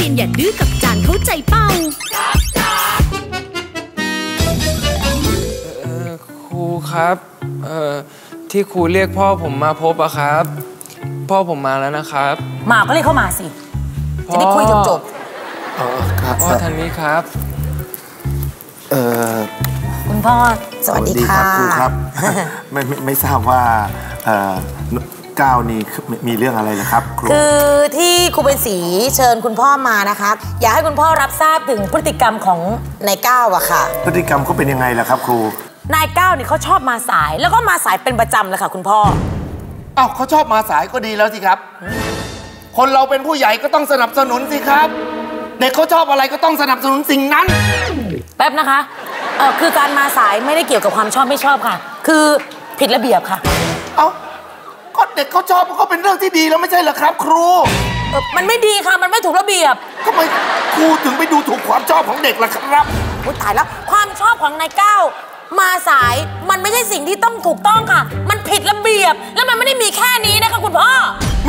รียนอย่าดื้อกับจานเข้าใจเปล่าครูครับที่ครูเรียกพ่อผมมาพบอะครับพ่อผมมาแล้วนะครับมาก็เรียกเข้ามาสิจะได้คุยจบๆครับพ่อทางนี้ครับคุณพ่อสวัสดีครับครูครับไม่ทราบว่าก้าวนี่มีเรื่องอะไรนะครับครูคือที่ครูเป็นศรีเชิญคุณพ่อมานะคะอยากให้คุณพ่อรับทราบถึงพฤติกรรมของนายก้าวอะค่ะพฤติกรรมเขาเป็นยังไงล่ะครับครูนายก้าวเนี่ยเขาชอบมาสายแล้วก็มาสายเป็นประจำเลยค่ะคุณพ่ออ้าวเขาชอบมาสายก็ดีแล้วสิครับคนเราเป็นผู้ใหญ่ก็ต้องสนับสนุนสิครับเด็กเขาชอบอะไรก็ต้องสนับสนุนสิ่งนั้นแป๊บนะคะคือการมาสายไม่ได้เกี่ยวกับความชอบไม่ชอบค่ะคือผิดระเบียบค่ะเอ้าก็เด็กเขาชอบก็เป็นเรื่องที่ดีแล้วไม่ใช่เหรอครับครูมันไม่ดีค่ะมันไม่ถูกระเบียบทำไมครูถึงไปดูถูกความชอบของเด็กล่ะครับพูดถ่ายแล้วความชอบของนายก้าวมาสายมันไม่ใช่สิ่งที่ต้องถูกต้องค่ะมันผิดระเบียบแล้วมันไม่ได้มีแค่นี้นะคะคุณพ่อ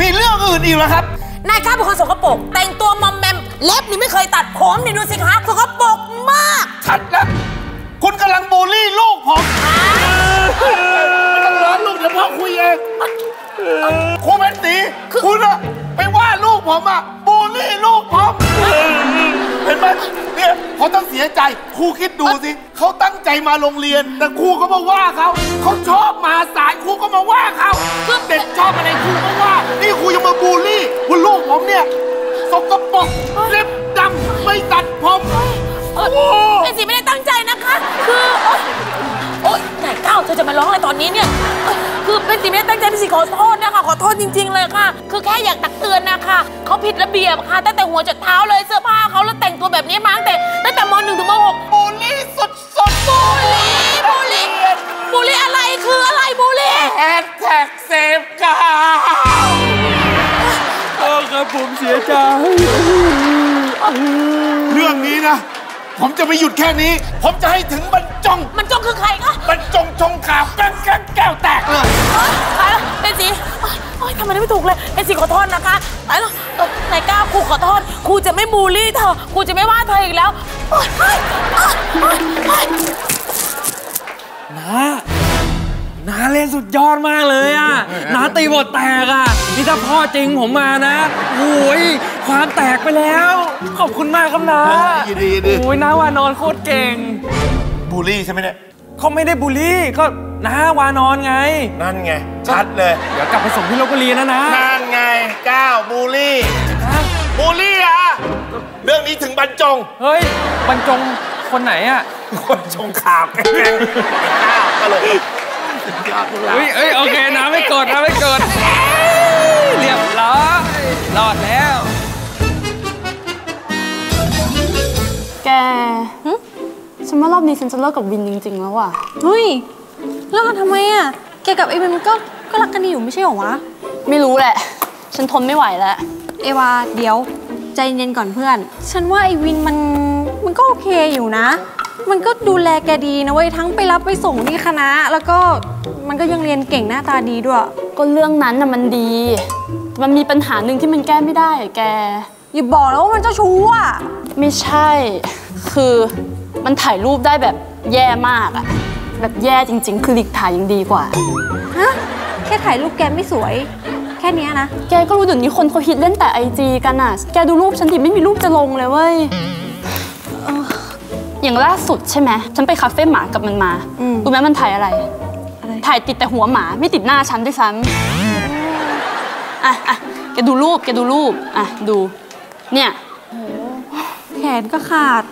มีเรื่องอื่นอีกเหรอครับนายก้าวเป็นคนสกปรกแต่งตัวมอมแมมเล็บนี่ไม่เคยตัดผมนี่ดูสิคะสกปรกมากชัดแล้วคุณกำลังบูลลี่ลูกผมไม่ต้องร้อนลูกเดี๋ยวพ่อคุยเองครูเป็นศรีคุณอะไปว่าลูกผมอะบูลลี่ลูกผมเห็นไหมเนี่ยเขาต้องเสียใจครูคิดดูสิเขาตั้งใจมาโรงเรียนแต่ครูก็มาว่าเขาเขาชอบมาสายครูก็มาว่าเขาเด็กชอบอะไรครูก็ว่านี่ครูยังมาบูลลี่คุณลูกผมเนี่ยสกปรกเล็บดำไม่ตัดผมเป็นศรีไม่ได้ตั้งใจนะคะคือโอ๊ยนายก้าวเธอจะมาร้องอะไรตอนนี้เนี่ยคือเป็นศรีไม่ได้ตั้งใจเป็นศรีขอโทษนะคะขอโทษจริงๆเลยค่ะคือแค่อยากตักเตือนนะคะเขาผิดระเบียบค่ะตั้งแต่หัวจนเท้าเลยเสื้อผ้าเขาแล้วแต่งตัวแบบนี้มาตั้งแต่ม.1 ถึงม.6บูลลี่สุดๆบูลลี่อะไรคืออะไรบูลลี่#SafeGowโอ้ครับผมเสียใจเรื่องนี้นะผมจะไม่หยุดแค่นี้ผมจะให้ถึงบรรจงคือใครคะบรรจงชงขาวกั้งแก้วแตกเลยใครล่ะเป็นศรีทำอะไรไม่ถูกเลยเป็นศรีขอโทษนะคะใครล่ะนายก้าวครูขอโทษครูจะไม่บูลลี่เธอครูจะไม่ว่าเธออีกแล้วน้าเล่นสุดยอดมากเลยอ่ะน้าตีบทแตกอ่ะนี่ถ้าพ่อจริงผมมานะโอ้ยความแตกไปแล้วขอบคุณมากครับน้าโอ้ยน้าวานอนโคตรเก่งบูลลี่ใช่ไหมเนี่ยเขาไม่ได้บูลลี่ก็น้าวานอนไงนั่นไงชัดเลยเดี๋ยวกลับไปส่งที่ลพบุรีนะนั่นไงก้าวบูลลี่บูลลี่อ่ะเรื่องนี้ถึงบรรจงเฮ้ยบรรจงคนไหนอ่ะคนชงขาวก้าวตลกเฮ้ยโอเคนะไม่กดนะไม่กดเรียบร้อยรอดแล้วแกฉันว่ารอบนี้ฉันจะเลิกกับวินจริงๆแล้วว่ะเฮ้ยเลิกกันทำไมอ่ะแกกับไอวินก็รักกันดีอยู่ไม่ใช่หรอวะไม่รู้แหละฉันทนไม่ไหวแล้วเอวาเดี๋ยวใจเย็นก่อนเพื่อนฉันว่าไอวินมันก็โอเคอยู่นะมันก็ดูแลแกดีนะเว้ยทั้งไปรับไปส่งที่คณะแล้วก็มันก็ยังเรียนเก่งหน้าตาดีด้วยก็เรื่องนั้นน่ะมันดีมันมีปัญหาหนึ่งที่มันแก้ไม่ได้แกอย่าบอกแล้วว่ามันเจ้าชู้อ่ะไม่ใช่คือมันถ่ายรูปได้แบบแย่มากอะแบบแย่จริงๆคือหลีกถ่ายยังดีกว่าฮะแค่ถ่ายรูปแกไม่สวยแค่นี้นะแกก็รู้เดี๋ยวนี้คนเขาฮิตเล่นแต่ IG กันอะแกดูรูปฉันดิไม่มีรูปจะลงเลยเว้ยอย่างล่าสุดใช่ไหมฉันไปคาเฟ่หมากับมันมาดูไหมมันถ่ายอะไรถ่ายติดแต่หัวหมาไม่ติดหน้าฉันด้วยซ้ำอ่ะแกดูรูปอ่ะดูเนี่ยแขนก็ขาด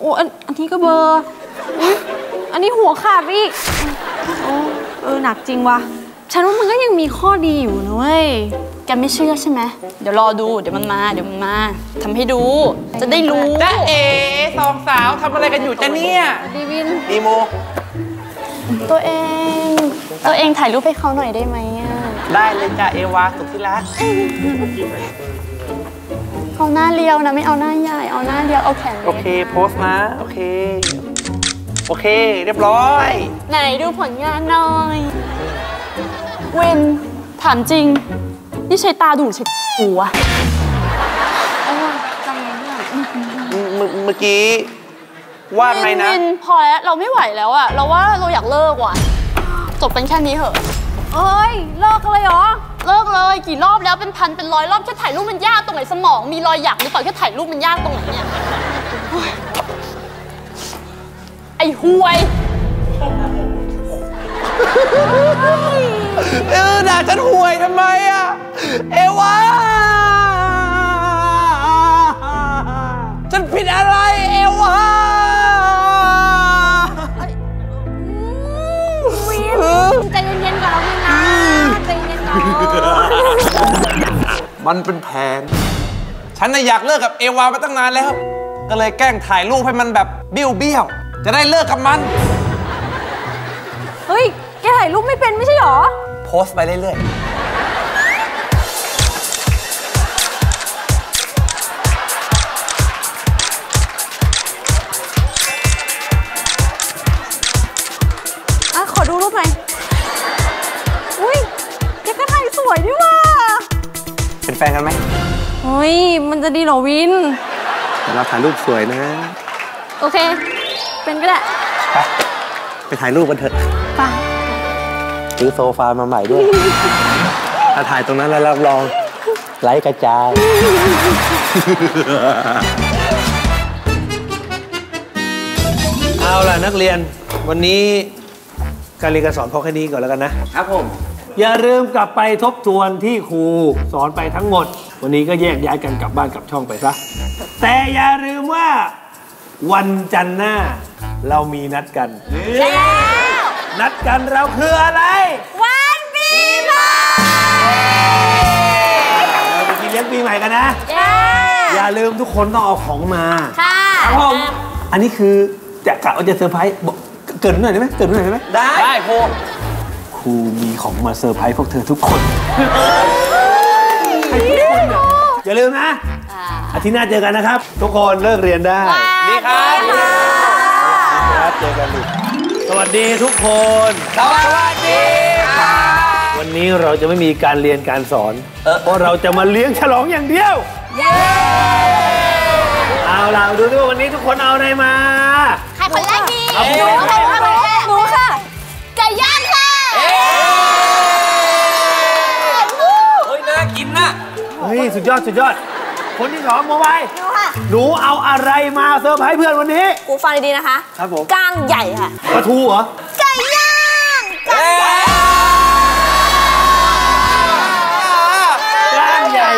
โอ้อันนี้ก็เบอร์อันนี้หัวขาดอีกโอ้หนักจริงว่ะฉันว่ามันก็ยังมีข้อดีอยู่นะเว้ยแกไม่เชื่อใช่ไหมเดี๋ยวรอดูเดี๋ยวมันมาทำให้ดูจะได้รู้จ้าเอ๋สองสาวทำอะไรกันอยู่จ้าเนี่ยดีวินดีโมตัวเองถ่ายรูปให้เขาหน่อยได้ไหมได้เลยจ้าเอวาสุธิรัตน์เอาหน้าเรียวนะไม่เอาหน้าใหญ่เอาหน้าเรียวเอาแขนโอเคโพสนะโอเคเรียบร้อยไหนดูผลงานหน่อยเวนถามจริงนี่ใช้ตาดูใช้หูอะจัง เมื่อกี้ว่าไงนะพอแล้วเราไม่ไหวแล้วอะเราว่าเราอยากเลิกว่ะจบเป็นแค่นี้เหอะเอ้ยเลิกเลยเหรอเลิกเลยกี่รอบแล้วเป็นพันเป็นร้อยรอบแค่ถ่ายรูปมันยากตรงไหนสมองมีรอยหยักหรือเปล่าแค่ถ่ายรูปมันยากตรงไหนเนี่ยไอ้ห่วยด่าฉันห่วยทำไมอะเอวาฉันผิดอะไรเอวาวินใจเย็นๆก่อนเราวินนะใจเย็นๆก่อนมันเป็นแผนฉันน่ะอยากเลิกกับเอวามาตั้งนานแล้วก็เลยแกล้งถ่ายรูปให้มันแบบเบี้ยวๆจะได้เลิกกับมันเฮ้ยแกถ่ายรูปไม่เป็นไม่ใช่หรอโพสไปเรื่อยๆขอดูรูปหน่อยอุ้ยแกก็ถ่ายสวยดิว่ะเป็นแฟนกันไหมเฮ้ยมันจะดีหรอวินเราถ่ายรูปสวยนะโอเคเป็นก็ได้ไปถ่ายรูปกันเถอะไปซื้อโซฟามาใหม่ด้วยถ้าถ่ายตรงนั้นแล้วรับรองไลค์กระจายเอาล่ะนักเรียนวันนี้การเรียนการสอนพอแค่นี้ก่อนแล้วกันนะครับผมอย่าลืมกลับไปทบทวนที่ครูสอนไปทั้งหมดวันนี้ก็แยกย้ายกันกลับบ้านกลับช่องไปซะแต่อย่าลืมว่าวันจันทร์หน้าเรามีนัดกันนัดกันเราคืออะไรวันปีใหม่เราไปกินเลี้ยงปีใหม่กันนะอย่าลืมทุกคนต้องเอาของมาครับผมอันนี้คือจะกะว่าจะเซอร์ไพรส์เกิดหน่อยได้ไหมเกิดหน่อยได้ไหมได้ครูมีของมาเซอร์ไพรส์พวกเธอทุกคนอย่าลืมนะอาทิตย์หน้าเจอกันนะครับทุกคนเลิกเรียนได้ดีครับเจอกันสวัสดีทุกคนสวัสดีครับวันนี้เราจะไม่มีการเรียนการสอนเพราะเราจะมาเลี้ยงฉลองอย่างเดียวเอาล่ะดูด้วยวันนี้ทุกคนเอาอะไรมาใครคนแรกดีหนูค่ะไก่ย่างค่ะเฮ้ยน่ากินนะเฮ้ยสุดยอดสุดยอดคนที่สองมาไวหนูเอาอะไรมาเซอร์ไพรส์เพื่อนวันนี้กูฟังดีๆนะคะครับผมกางใหญ่ค่ะปลาทูเหรอไก่ย่างกางใหญ่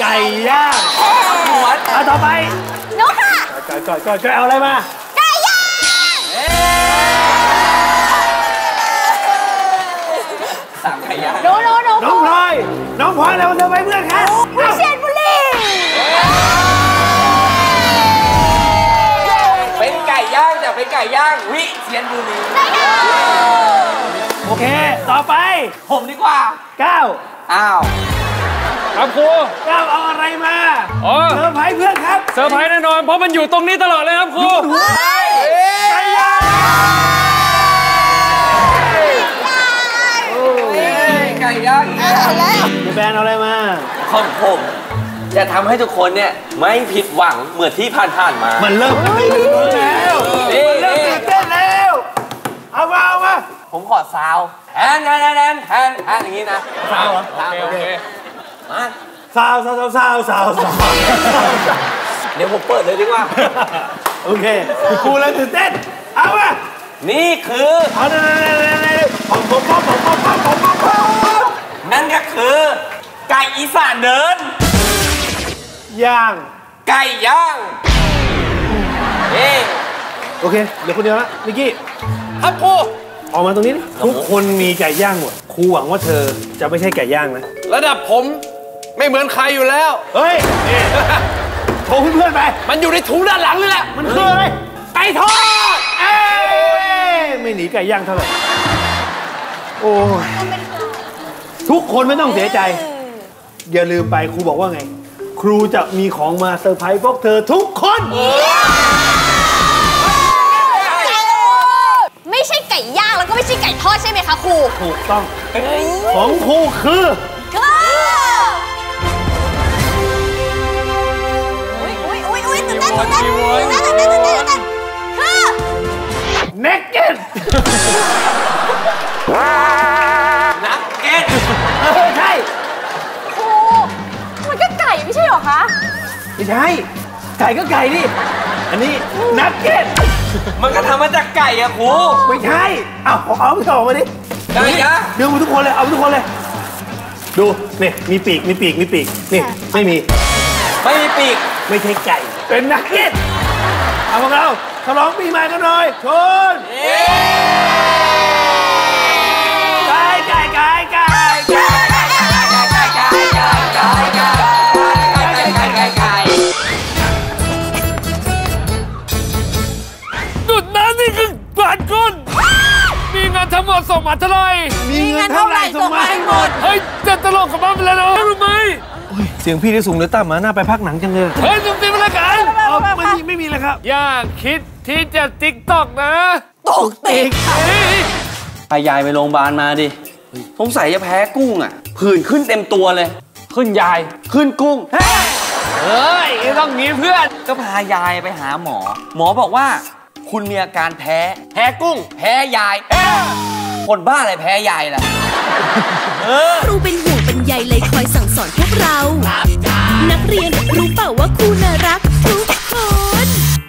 ไก่ย่างเอาต่อไปหนูค่ะจอยเอาอะไรมาน้องพลอยเราเดินไปเพื่อนครับวิเชียรบุรีเป็นไก่ย่างแต่เป็นไก่ย่างวิเชียรบุรีโอเคต่อไปผมดีกว่าก้าวอ้าวครับครูก้าวเอาอะไรมาเซอร์ไพรส์เพื่อนครับเซอร์ไพรส์แน่นอนเพราะมันอยู่ตรงนี้ตลอดเลยครับครูไก่ย่างพี่แบนเอาอะไรมาของผมจะทำให้ทุกคนเนี่ยไม่ผิดหวังเหมือนที่ผ่านมามันเริ่มแล้วมันเริ่มตื่นเต้นแล้วเอามาผมขอซาวแฮนอย่างนี้นะซาวเหรอโอเคมาซาวเดี๋ยวผมเปิดเลยดีกว่าโอเคกูเลยตื่นเต้นเอามานี่คือผมนั่นก็คือไก่อีสานเดินย่างไก่ย่างโอเคเดี๋ยวคนเดียวละนิกกี้ครับครูออกมาตรงนี้ทุกคนมีไก่ย่างหมดครูหวังว่าเธอจะไม่ใช่ไก่ย่างนะระดับผมไม่เหมือนใครอยู่แล้วเฮ้ยโทรเพื่อนไปมันอยู่ในถุงด้านหลังเลยแหละมันคืออะไรไก่ทอดไม่หนีไก่ย่างเท่าไหร่โอ้ทุกคนไม่ต้องเสียใจอย่าลืมไปครูบอกว่าไงครูจะมีของมาเซอร์ไพรส์พวกเธอทุกคนไม่ใช่ไก่ย่างแล้วก็ไม่ใช่ไก่ทอดใช่ไหมคะครูถูกต้องของครูคือตื่นเต้น วนจีวรคือเนกเก็ตนักเก็ตใช่โอ้มันก็ไก่ไม่ใช่หรอคะไม่ใช่ไก่ก็ไก่ดิอันนี้นักเก็ตมันก็ทำมาจากไก่อะครูไม่ใช่เอาไม่ออกมาดิได้จ้ะเดี๋ยวทุกคนเลยเอาทุกคนเลยดูเนี่ยมีปีกนี่ไม่มีปีกไม่ใช่ไก่เป็นนักเก็ตเอาพวกเราฉลองปีใหม่กันหน่อยชนจุดนั้นนี่คือบาทคุณมีเงินทั้งหมดส่งมาเท่าไหร่มีเงินเท่าไหร่ส่งมาให้หมดเฮ้ยจะตลกกับบ้านไปแล้วนะรู้ไหมเสียงพี่ได้สูงเลยตามมาหน้าไปพักหนังจังเลยเฮ้ยสุ่มตีมาแล้วกันไม่มีเลยครับอย่าคิดที่จะติ๊กตอกนะตกติกพายายไปโรงพยาบาลมาดิสงสัยจะแพ้กุ้งอ่ะผื่นขึ้นเต็มตัวเลยขึ้นยายขึ้นกุ้งเฮ้ยต้องงี้เพื่อนก็พายายไปหาหมอบอกว่าคุณมีอาการแพ้กุ้งแพ้ยายคนบ้าอะไรแพ้ยายล่ะครูเป็นห่วงเป็นใยเลยคอยสั่งสอนพวกเรานักเรียนรู้เปล่าว่าครูน่ารักทุก